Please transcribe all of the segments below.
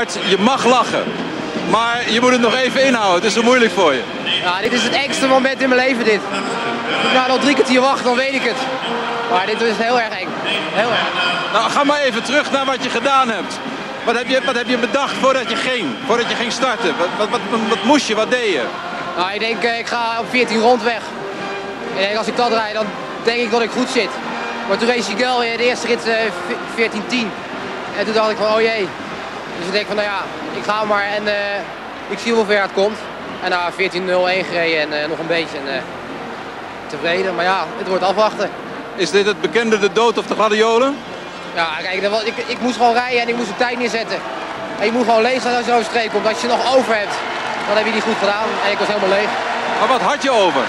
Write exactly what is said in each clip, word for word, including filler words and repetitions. Bart, je mag lachen, maar je moet het nog even inhouden. Het is zo moeilijk voor je. Ja, dit is het engste moment in mijn leven, dit. Nou, nog drie kwartier wachten, dan weet ik het. Maar dit is heel erg eng. Heel erg. Nou, ga maar even terug naar wat je gedaan hebt. Wat heb je, wat heb je bedacht voordat je ging? Voordat je ging starten? Wat, wat, wat, wat moest je? Wat deed je? Nou, ik denk, ik ga op veertien rond weg. Ik denk, als ik dat rijd, dan denk ik dat ik goed zit. Maar toen race ik wel in de eerste rit uh, veertien tien. En toen dacht ik van, oh jee. Dus ik denk van, nou ja, ik ga maar en uh, ik zie hoe ver het komt. En na uh, veertien nul één gereden en uh, nog een beetje en, uh, tevreden. Maar ja, het wordt afwachten. Is dit het bekende de dood of de gladiolen? Ja, kijk, dat was, ik, ik moest gewoon rijden en ik moest de tijd neerzetten. En je moet gewoon leeg zijn als je over streep komt. Als je het nog over hebt, dan heb je die goed gedaan. En ik was helemaal leeg. Maar wat had je over?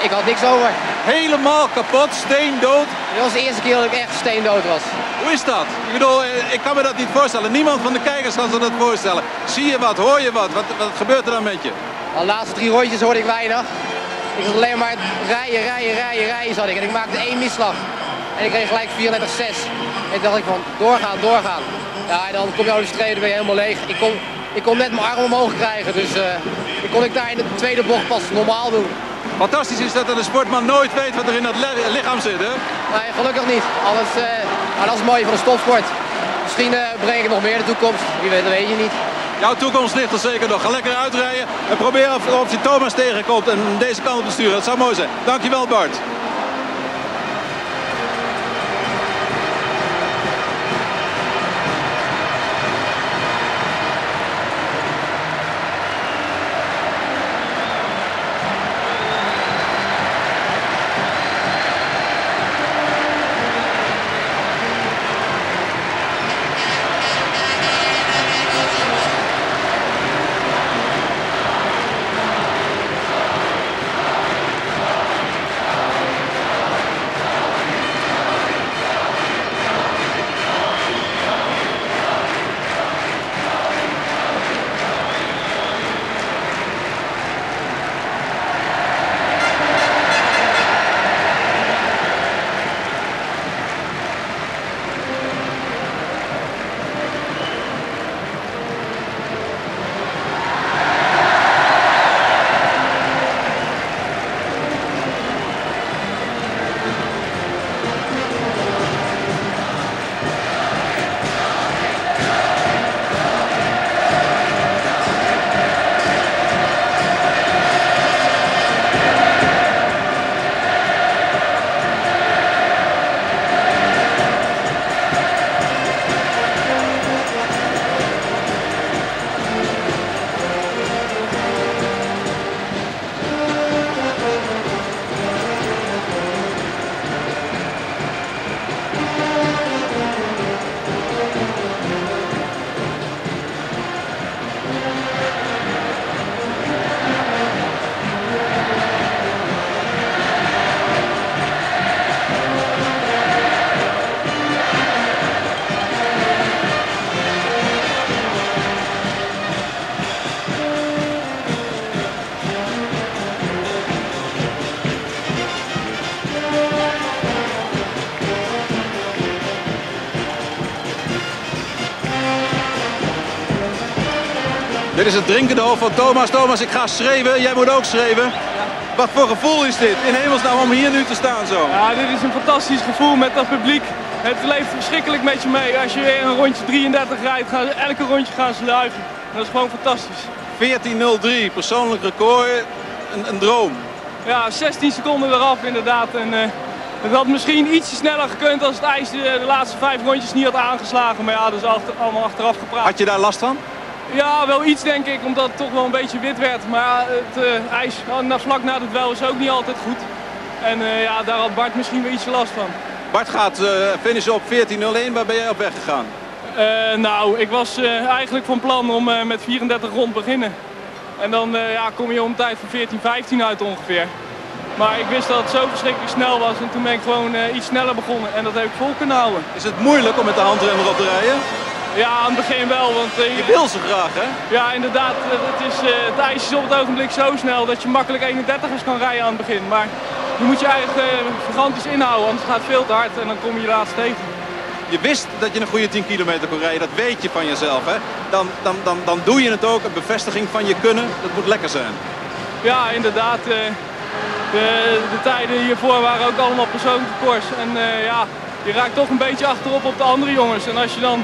Ik had niks over. Helemaal kapot, steendood? Dit was de eerste keer dat ik echt steendood was. Hoe is dat? Ik bedoel, ik kan me dat niet voorstellen. Niemand van de kijkers kan zich dat voorstellen. Zie je wat, hoor je wat? Wat, wat gebeurt er dan met je? De laatste drie rondjes hoorde ik weinig. Ik was alleen maar rijden, rijden, rijden, rijden zat ik. En ik maakte één misslag. En ik kreeg gelijk vierendertig zes. En ik dacht ik van, doorgaan, doorgaan. Ja, en dan kom je over de streep, dan ben je helemaal leeg. Ik kon, ik kon net mijn arm omhoog krijgen, dus uh, ik kon ik daar in de tweede bocht pas normaal doen. Fantastisch is dat een sportman nooit weet wat er in dat lichaam zit, hè? Nee, gelukkig niet. Alles, uh, maar dat is mooi van de topsport. Misschien uh, breng ik nog meer de toekomst. Wie weet, dat weet je niet. Jouw toekomst ligt er zeker nog. Ga lekker uitrijden en probeer of, of je Thomas tegenkomt en deze kant op te sturen. Dat zou mooi zijn. Dankjewel, Bart. Dit is het drinkende hoofd van Thomas. Thomas, ik ga schreeuwen. Jij moet ook schreeuwen. Ja. Wat voor gevoel is dit? In hemelsnaam om hier nu te staan zo. Ja, dit is een fantastisch gevoel met dat publiek. Het leeft verschrikkelijk met je mee. Als je weer een rondje drieëndertig rijdt, gaan ze, elke rondje gaan ze luiven. Dat is gewoon fantastisch. veertien nul drie, persoonlijk record. Een, een droom. Ja, zestien seconden eraf inderdaad. En, uh, het had misschien ietsje sneller gekund als het ijs de, de laatste vijf rondjes niet had aangeslagen. Maar ja, dat is achter, allemaal achteraf gepraat. Had je daar last van? Ja, wel iets denk ik, omdat het toch wel een beetje wit werd. Maar het uh, ijs vlak na de dweil is ook niet altijd goed. En uh, ja, daar had Bart misschien weer ietsje last van. Bart gaat uh, finishen op veertien nul één. Waar ben jij op weg gegaan? Uh, nou, ik was uh, eigenlijk van plan om uh, met vierendertig rond beginnen. En dan uh, ja, kom je om tijd van veertien vijftien uit ongeveer. Maar ik wist dat het zo verschrikkelijk snel was. En toen ben ik gewoon uh, iets sneller begonnen. En dat heb ik vol kunnen houden. Is het moeilijk om met de handremmer op te rijden? Ja, aan het begin wel, want... Uh, je wil ze graag, hè? Ja, inderdaad. Het, is, uh, het ijs is op het ogenblik zo snel dat je makkelijk eenendertigers kan rijden aan het begin. Maar je moet je eigenlijk uh, gigantisch inhouden, anders gaat het veel te hard en dan kom je laatst tegen. je wist dat je een goede tien kilometer kon rijden. Dat weet je van jezelf. Hè? Dan, dan, dan, dan doe je het ook. Een bevestiging van je kunnen. Dat moet lekker zijn. Ja, inderdaad. Uh, de, de tijden hiervoor waren ook allemaal persoonlijke koers. En uh, ja, je raakt toch een beetje achterop op de andere jongens. En als je dan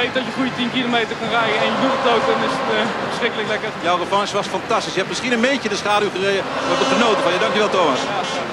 weet dat je goede tien kilometer kan rijden en je doet het ook, dan is het uh, verschrikkelijk lekker. Jouw revanche was fantastisch. Je hebt misschien een beetje de schaduw gereden. We hebben genoten van je. Dankjewel, Thomas. Ja.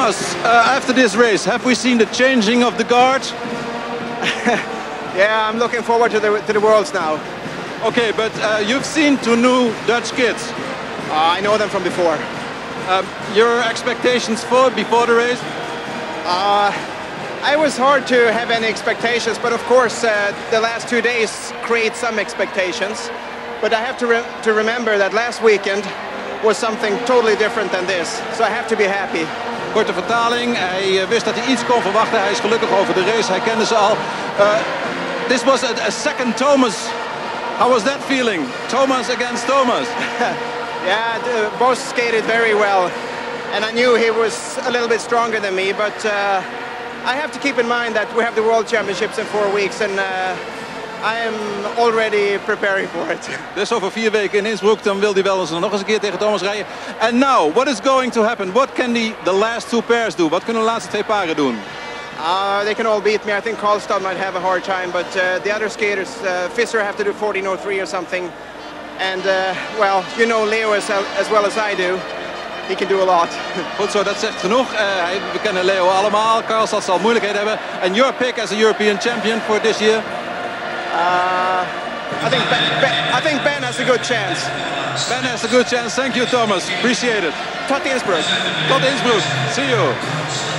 Thomas, uh, after this race, have we seen the changing of the guard? Yeah, I'm looking forward to the, to the Worlds now. Okay, but uh, you've seen two new Dutch kids. Uh, I know them from before. Um, your expectations for before the race? Uh, I was hard to have any expectations, but of course uh, the last two days create some expectations. But I have to, re to remember that last weekend was something totally different than this, so I have to be happy. Korte vertaling, hij wist dat hij iets kon verwachten, hij is gelukkig over de race, hij kende ze al. Uh, this was a, a second Thomas. How was that feeling? Thomas against Thomas. Yeah, the Bos skated very well, and I knew he was a little bit stronger than me, but uh, I have to keep in mind that we have the World Championships in four weeks, and uh, I am already preparing for it. Dus over vier weken in Innsbruck, dan wil hij wel eens nog eens een keer tegen Thomas rijden. And now, what is going to happen? What can the, the last two pairs do? Wat kunnen de laatste twee paren doen? Uh, they can all beat me. I think Carlstad might have a hard time, but uh, the other skaters, uh, Visser have to do fourteen oh three or something. And, uh, well, you know Leo as, as well as I do. He can do a lot. Goed zo, dat zegt genoeg. Uh, we kennen Leo allemaal. Carlstad zal moeilijkheden hebben. And your pick as a European champion for this year? Uh, I think Ben, Ben, I think Ben has a good chance. Ben has a good chance. Thank you, Thomas. Appreciate it. Tot Innsbruck. Tot Innsbruck. See you.